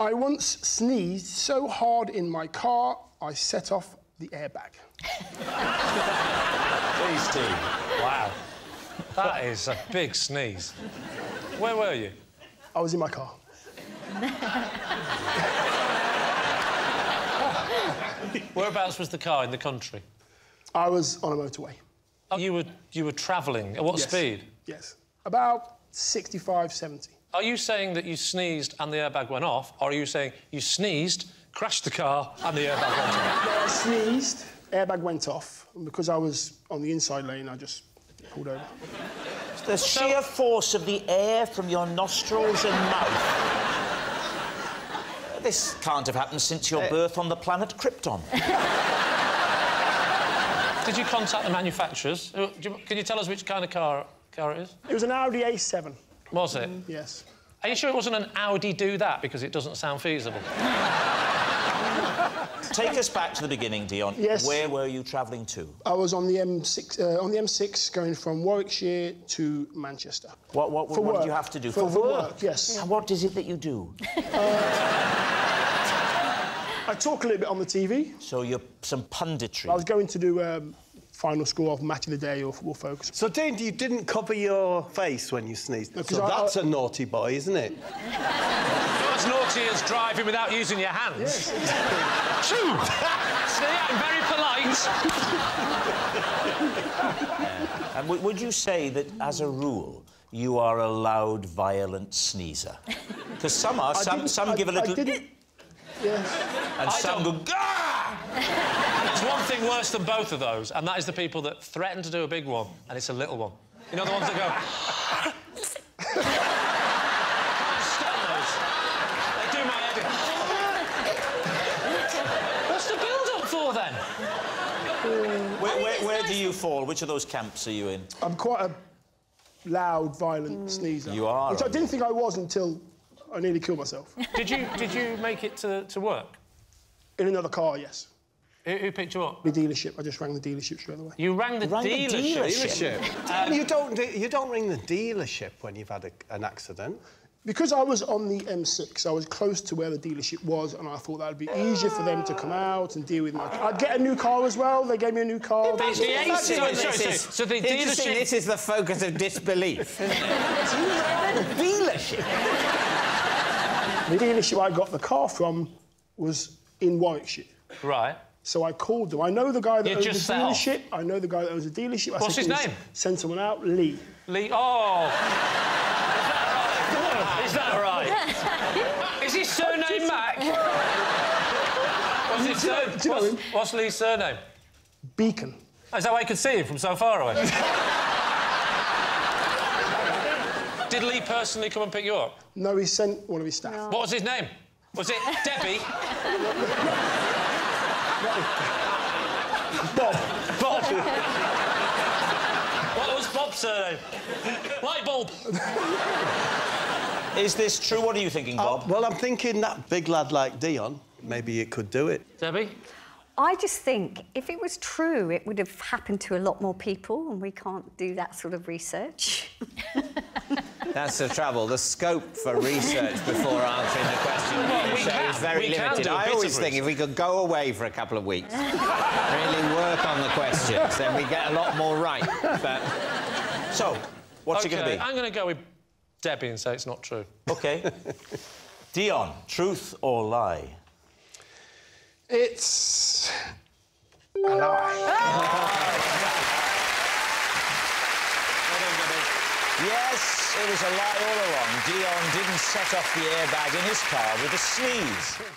I once sneezed so hard in my car, I set off the airbag. Please, Steve. Wow. That is a big sneeze. Where were you? I was in my car. Whereabouts was the car in the country? I was on a motorway. Oh, you were travelling at what speed? Yes, about 65, 70. Are you saying that you sneezed and the airbag went off, or are you saying you sneezed, crashed the car and the airbag went off? No, I sneezed, airbag went off, and because I was on the inside lane, I just pulled over. The sheer force of the air from your nostrils and mouth. This can't have happened since your birth on the planet Krypton. Did you contact the manufacturers? Can you tell us which kind of car it is? It was an Audi A7. Was it? Yes. Are you sure it wasn't an Audi do that? Because it doesn't sound feasible. Take us back to the beginning, Dion. Yes. Where were you travelling to? I was on the M6, going from Warwickshire to Manchester. What do you have to do? For work, yes. And what is it that you do? I talk a little bit on the TV. So you're some punditry. I was going to do final score of Match of the Day or Football Focus. So, Dean, you didn't cover your face when you sneezed. No, so that's a naughty boy, isn't it? Not as naughty as driving without using your hands. Yes. True. So, yeah, I'm very polite. And would you say that, as a rule, you are a loud, violent sneezer? Because some are. Some give a little... Yes. And some go... There's one thing worse than both of those, and that is the people that threaten to do a big one, and it's a little one. You know the ones that go... They do my head in. What's the build-up for, then? Where do you fall? Which of those camps are you in? I'm quite a loud, violent sneezer. You are? Which I didn't think I was until I nearly killed myself. Did you make it to work? In another car, yes. Who picked you up? The dealership. I just rang the dealership straight away. You rang the dealership? You don't ring the dealership when you've had an accident. Because I was on the M6, I was close to where the dealership was, and I thought that would be easier for them to come out and deal with my car. I'd get a new car as well. They gave me a new car. So the dealership... This is the focus of disbelief, isn't it? You rang the dealership? The dealership I got the car from was in Warwickshire. Right. So I called them. I know the guy that owns the dealership. I know the guy that owns the dealership. What's his name? Send someone out. Lee. Lee. Oh. Is that right? Is his surname Mack? What's Lee's surname? Beacon. Oh, is that why you could see him from so far away? Did Lee personally come and pick you up? No, he sent one of his staff. No. What was his name? Was it Debbie? Bob. Bob. What was Bob's surname? Light bulb. Is this true? What are you thinking, Bob? Well, I'm thinking that big lad like Dion, maybe it could do it. Debbie? I just think if it was true, it would have happened to a lot more people, and we can't do that sort of research. That's the trouble. The scope for research before answering the question is very limited. I always think if we could go away for a couple of weeks, really work on the questions, then we get a lot more right. But... So, what's it going to be? I'm going to go with Debbie and say it's not true. OK. Dion, truth or lie? It's... a lie. Yes, it was a lie all along. Dion didn't set off the airbag in his car with a sneeze.